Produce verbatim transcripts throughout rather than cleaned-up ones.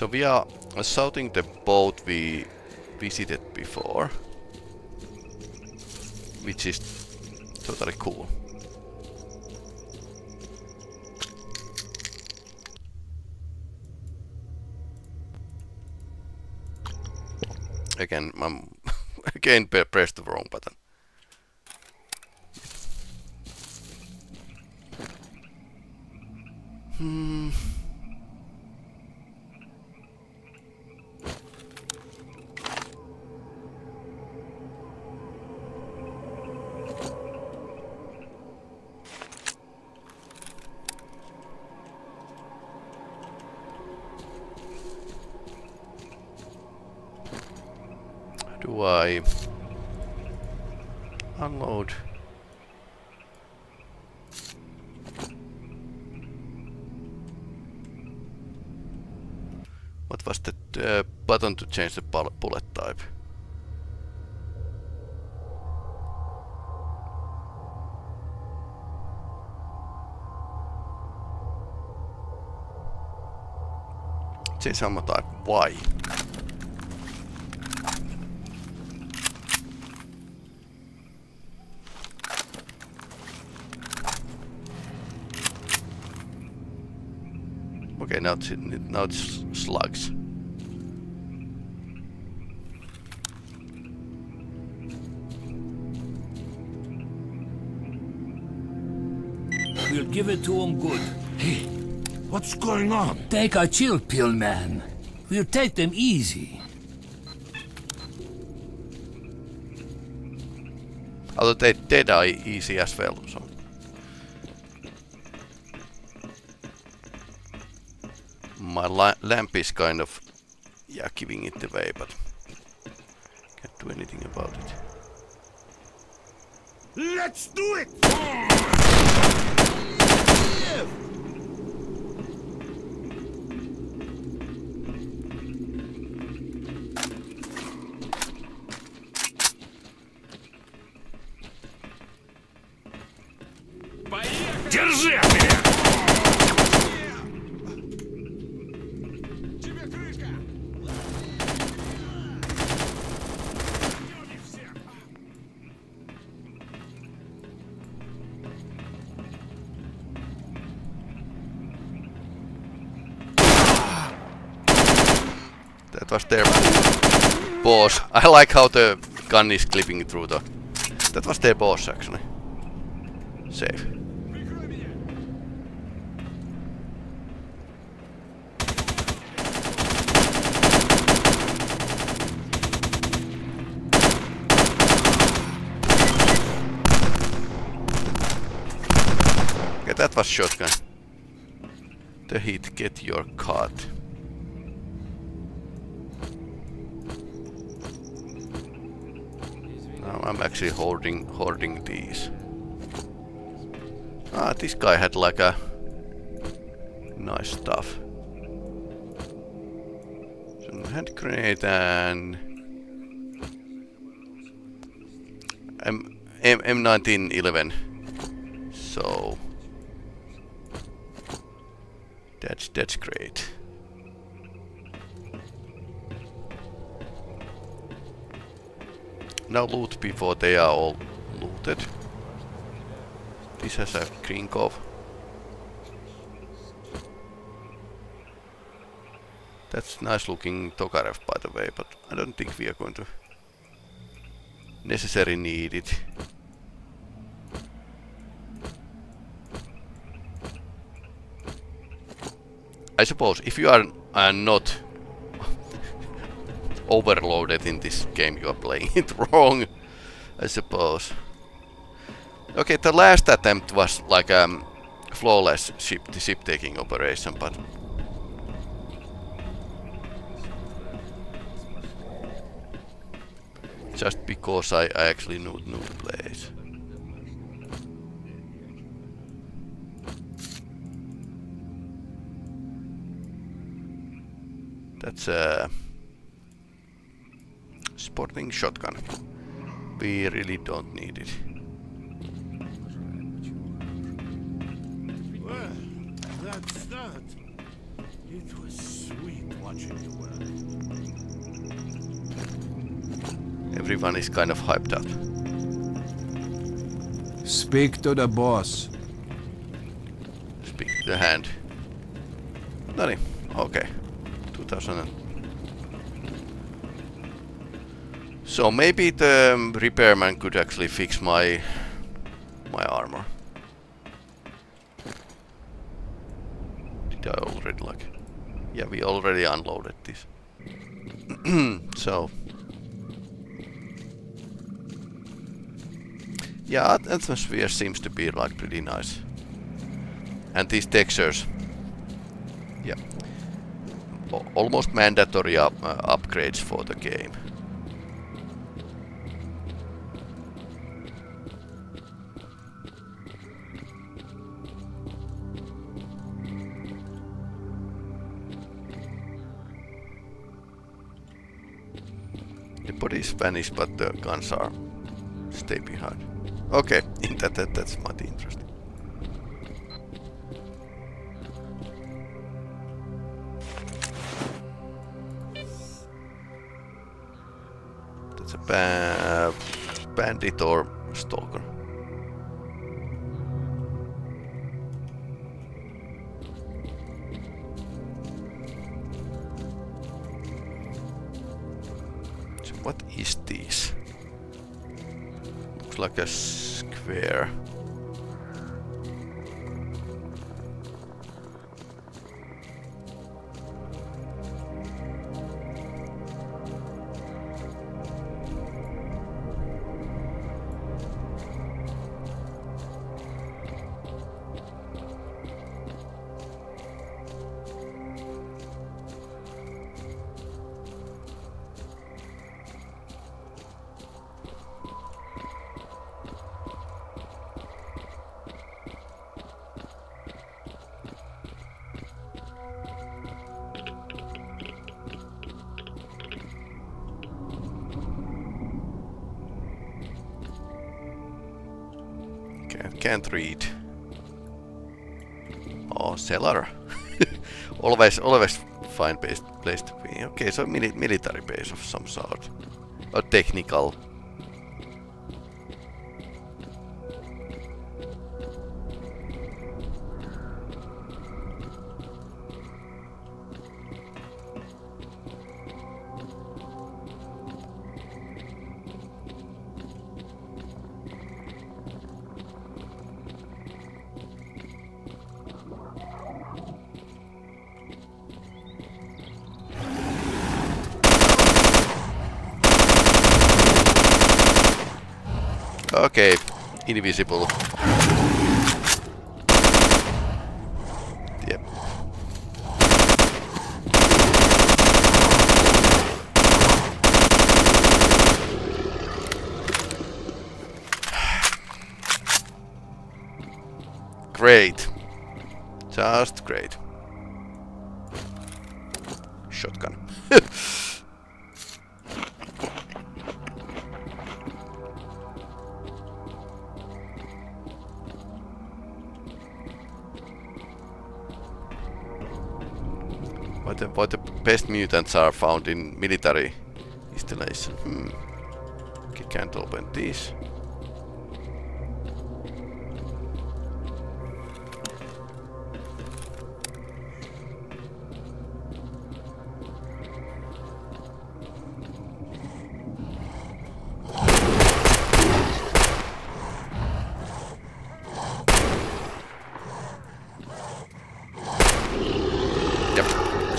So we are assaulting the boat we visited before, which is totally cool. Again, I'm again pressed the wrong button. Hmm. Do I unload? What was the uh, button to change the bullet type? Change ammo type. Why? Okay, now it's, now it's slugs. We'll give it to him good. Hey, what's going on? Take a chill pill, man. We'll take them easy. Although they did are easy as well, so. My la lamp is kind of, yeah, giving it away, but can't do anything about it. Let's do it! Держи меня! Was their boss. I like how the gun is clipping through the... That was their boss, actually. Save. Okay, that was shotgun. The heat, get your card. I'm actually hoarding hoarding these. Ah, this guy had like a nice stuff. Some hand grenade and M M M nineteen eleven. So that's that's great. Now loot before they are all looted. This has a Krinkov. That's nice looking Tokarev, by the way, but I don't think we are going to necessarily need it. I suppose if you are, are not overloaded in this game, you are playing it wrong, I suppose. Okay, the last attempt was like a um, flawless ship, the ship taking operation, but just because I, I actually knew, knew the place. That's a... Uh, Sporting shotgun. We really don't need it. Well, that's that. It was sweet. want you to work. Everyone is kind of hyped up. Speak to the boss. Speak to the hand. No, okay. two thousand. So maybe the repairman could actually fix my my armor. Did I already like? Yeah, we already unloaded this. So yeah, atmosphere seems to be like pretty nice. And these textures, yeah, o almost mandatory up uh, upgrades for the game. Bodies vanish, but the guns are stay behind. Okay, that, that that's mighty interesting. That's a ba bandit or stalker. What is this? Looks like a square. Can't read. Oh, cellar. always, always fine base, place to be. Okay, so mili military base of some sort. Or technical. Okay, invisible. Yep. Great. Just great. Shotgun. What the best mutants are found in military installation. Hmm. Okay, can't open this.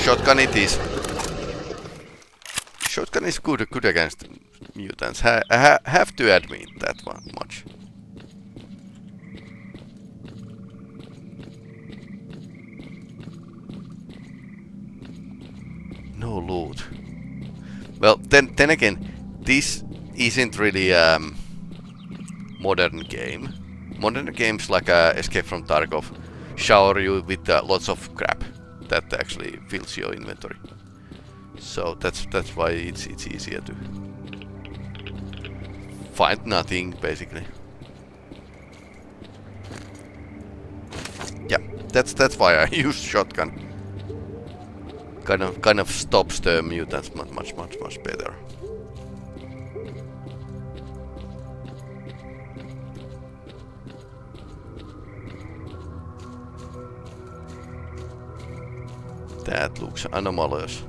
Shotgun it is. Shotgun is good, good against mutants. I ha ha have to admit that one much. No loot. Well, then, then again, this isn't really a um, modern game. Modern games like uh, Escape from Tarkov shower you with uh, lots of crap that actually fills your inventory. So that's that's why it's it's easier to find nothing basically. Yeah, that's that's why I use shotgun. Kind of, kind of stops the mutants much, much, much, much better. That looks anomalous.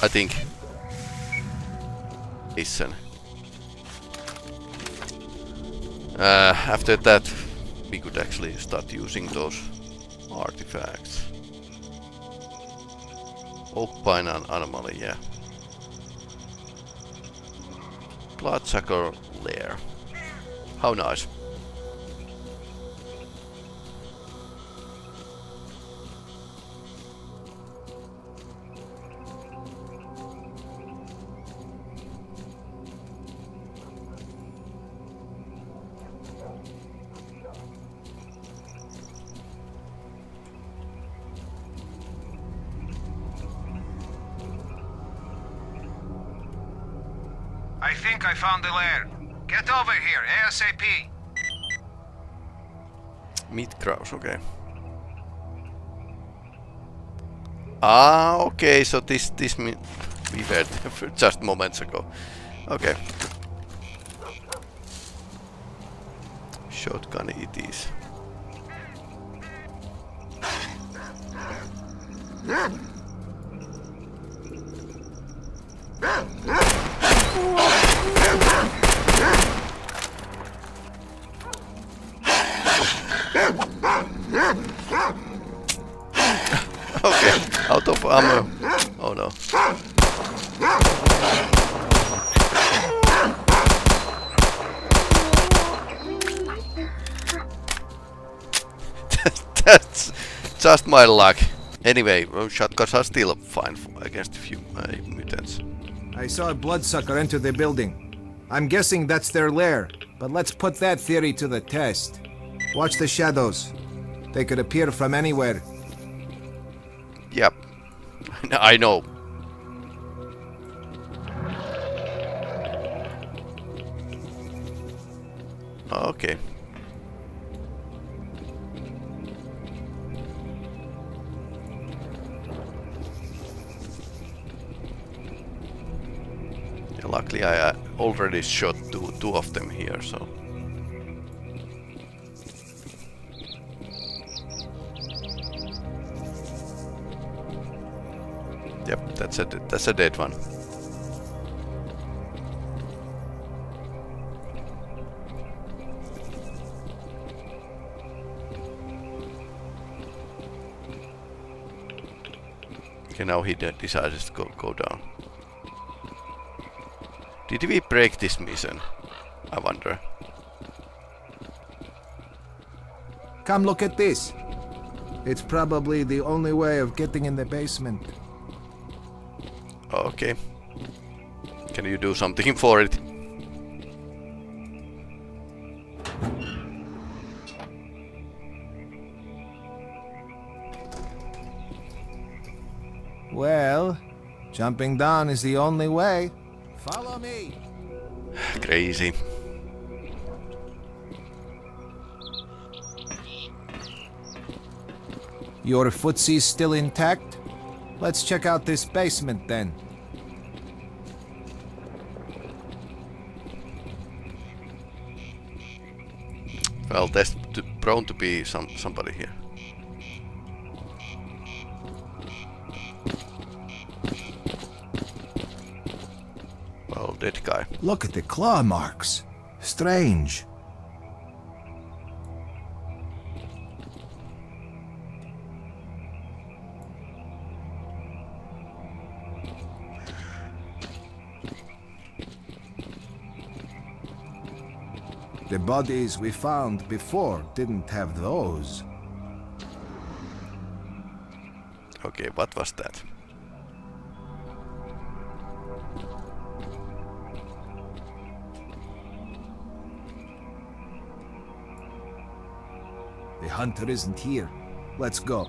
I think. Listen. Uh, after that, we could actually start using those artifacts. Oak pine an anomaly, yeah. Bloodsucker lair. How nice. I think I found the lair. Get over here, ASAP. Meet Kraus, okay. Ah, okay, so this, this, we heard just moments ago. Okay. Shotgun it is. That's just my luck. Anyway, shotguns are still fine against a few uh, mutants. I saw a bloodsucker enter the building. I'm guessing that's their lair, but let's put that theory to the test. Watch the shadows. They could appear from anywhere. Yep. I know. Okay. Luckily, I uh, already shot two, two of them here, so... Yep, that's a, that's a dead one. Okay, now he decides to go, go down. Did we break this mission? I wonder. Come look at this. It's probably the only way of getting in the basement. Okay. Can you do something for it? Well, jumping down is the only way. Follow me. Crazy. Your footsie's still intact? Let's check out this basement then. Well, there's too prone to be some somebody here. Dead guy. Look at the claw marks. Strange. The bodies we found before didn't have those. Okay, what was that? The hunter isn't here. Let's go.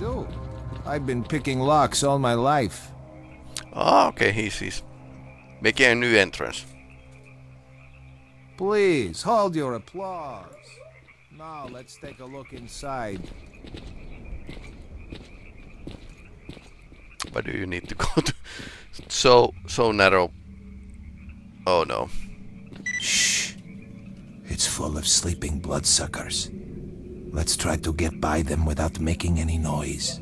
Do. I've been picking locks all my life. Oh, okay, he's, he's making a new entrance. Please, hold your applause. Now, let's take a look inside. Why do you need to go to... So, so narrow. Oh, no. Shh. It's full of sleeping bloodsuckers. Let's try to get by them without making any noise.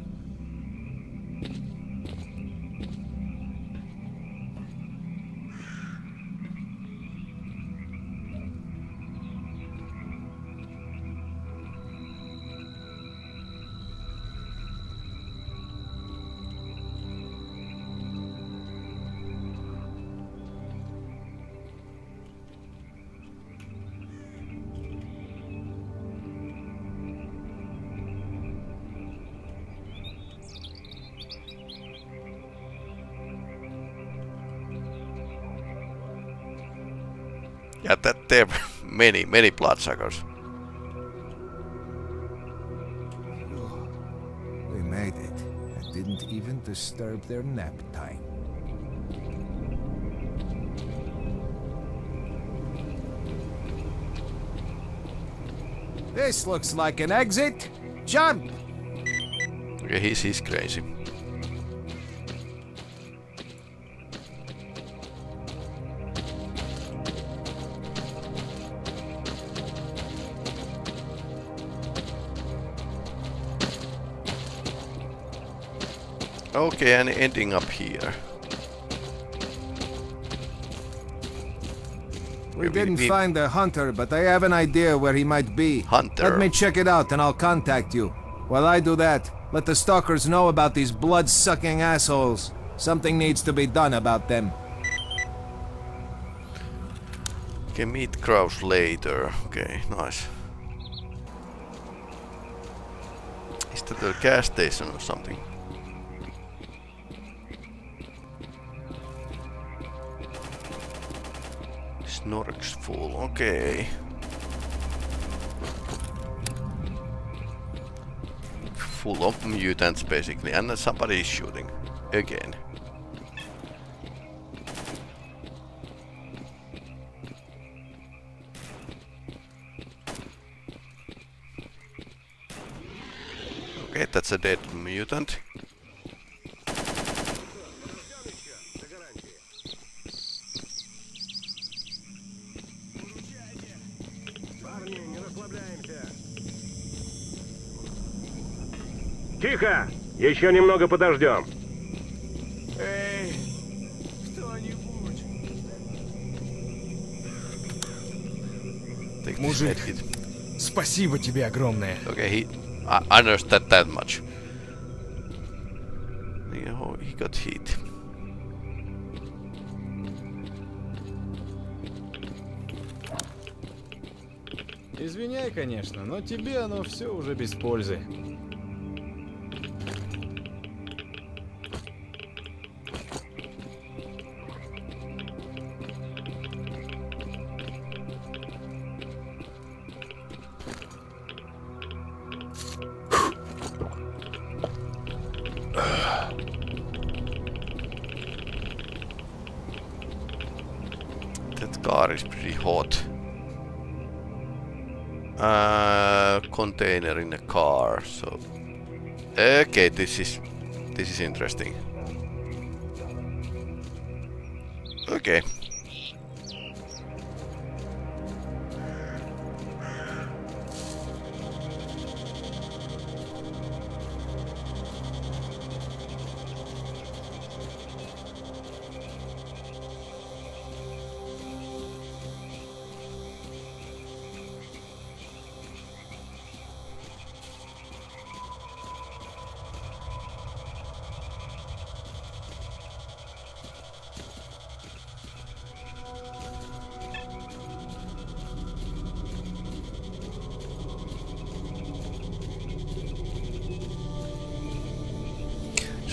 Yeah, that there are many, many bloodsuckers. We made it. I didn't even disturb their nap time. This looks like an exit. Jump! Okay, he's, he's crazy. Okay, and ending up here. We, we didn't we, find the hunter, but I have an idea where he might be. Hunter. Let me check it out and I'll contact you. While I do that, let the stalkers know about these blood-sucking assholes. Something needs to be done about them. Okay, meet Kraus later. Okay, nice. Is that a gas station or something? Snork's full, okay. Full of mutants basically, and uh, somebody is shooting again. Okay, that's a dead mutant. Тихо! Еще немного подождем. Эй, кто-нибудь. Мужик, спасибо тебе огромное. Okay, he, I understand that much. Oh, he got hit. Извиняй, конечно, но тебе оно все уже без пользы. Car is pretty hot. Uh, container in a car. So, okay, this is this is interesting. Okay.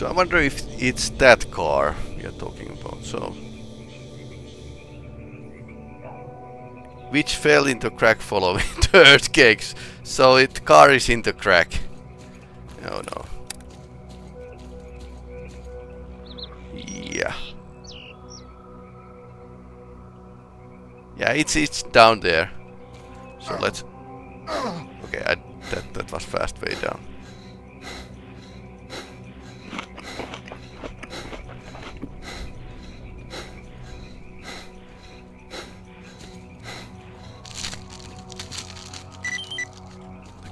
So I wonder if it's that car we are talking about, so... which fell into crack following the earthquakes. So it car is into crack. Oh no. Yeah. Yeah, it's it's down there. So let's... Okay, I, that, that was fast way down.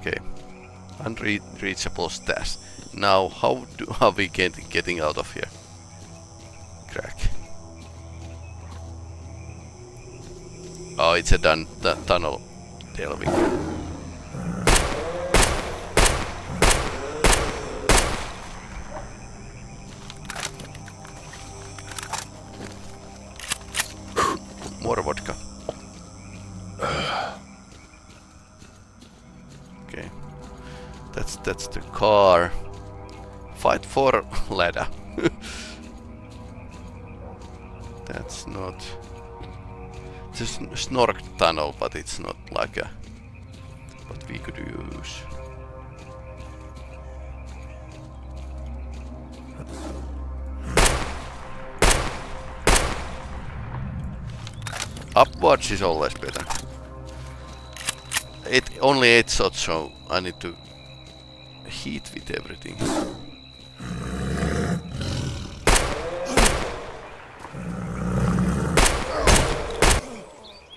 Okay, unreachable stash. Now, how do are we get, getting out of here? Crack. Oh, it's a dun dun tunnel. Delving. More vodka. Okay, that's that's the car. Fight for ladder. That's not... it's a sn snork tunnel, but it's not like a... what we could use. Upwards is always better. It only eight shots, so I need to hit with everything.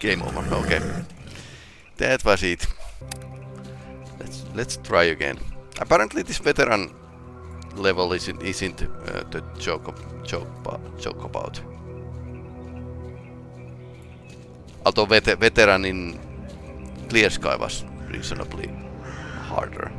Game over. Okay, that was it. Let's let's try again. Apparently, this veteran level isn't isn't uh, the joke joke joke about. Although vet veteran in Clear Sky was reasonably harder.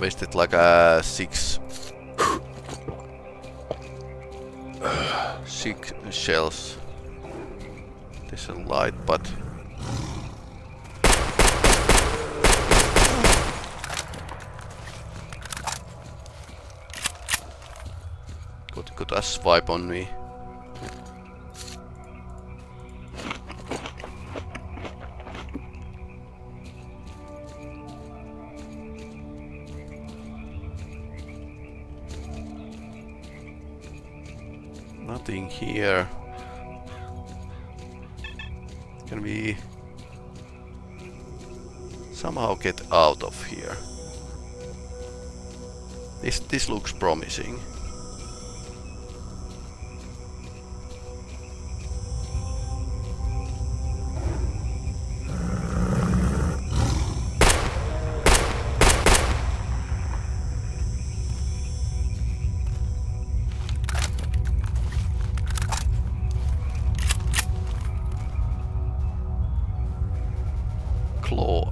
Wasted like a six, six shells. There's a light, but could could a swipe on me. Nothing here. Can we somehow get out of here? This this looks promising.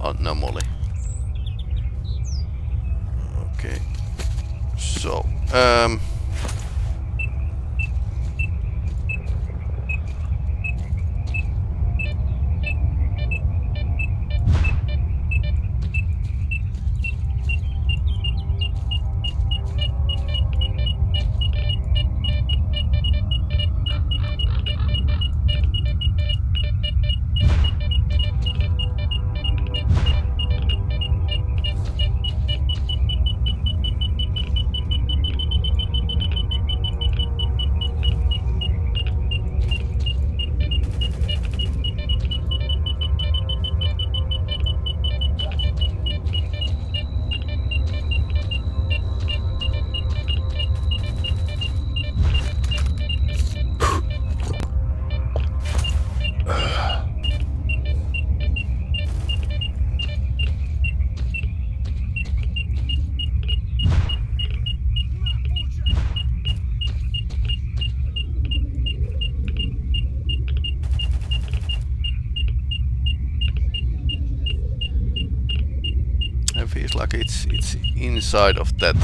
Anomaly. Okay. So, um... is like it's it's inside of that,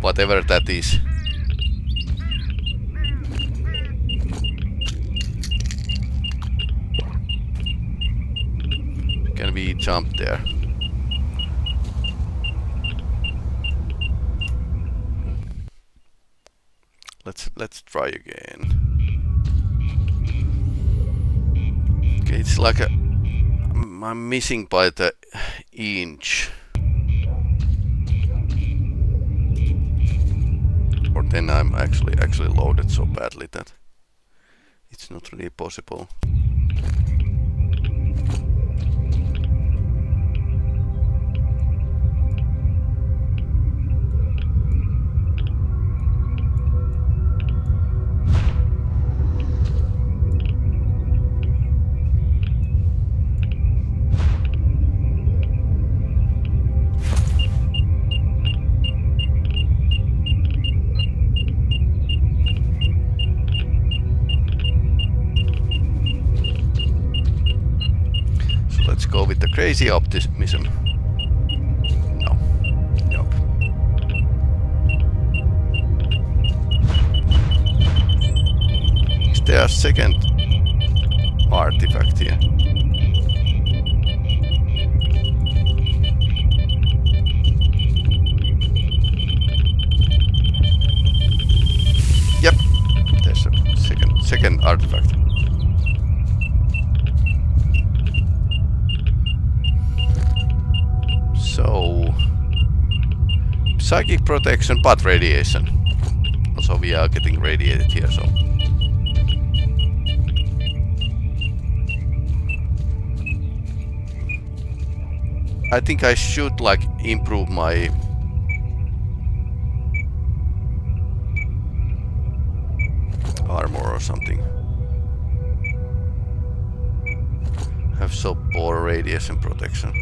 whatever that is. Can we jump there? Let's let's try again. Okay, it's like a, I'm missing by the inch. Or then I'm actually actually loaded so badly that it's not really possible. Go with the crazy optimism. No. Nope. Is there a second artifact here? Yep. There's a second second artifact. So, psychic protection, but radiation. Also, we are getting radiated here, so. I think I should, like, improve my... armor or something. I have so poor radiation protection.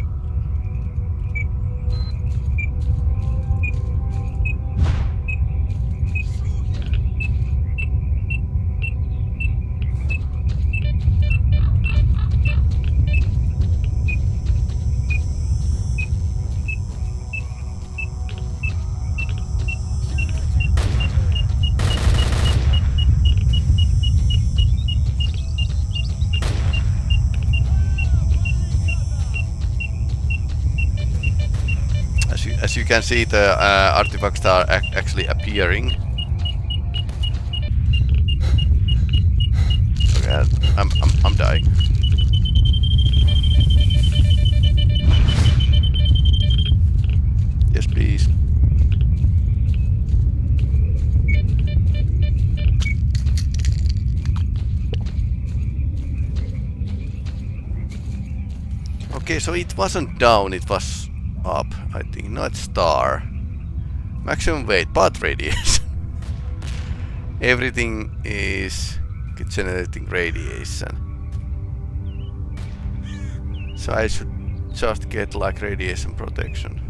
As you can see, the uh, artifacts are ac- actually appearing. Okay, I'm, I'm, I'm dying. Yes, please. Okay, so it wasn't down, it was... up, I think. Not star. Maximum weight, but radiation. Everything is generating radiation. So I should just get like radiation protection.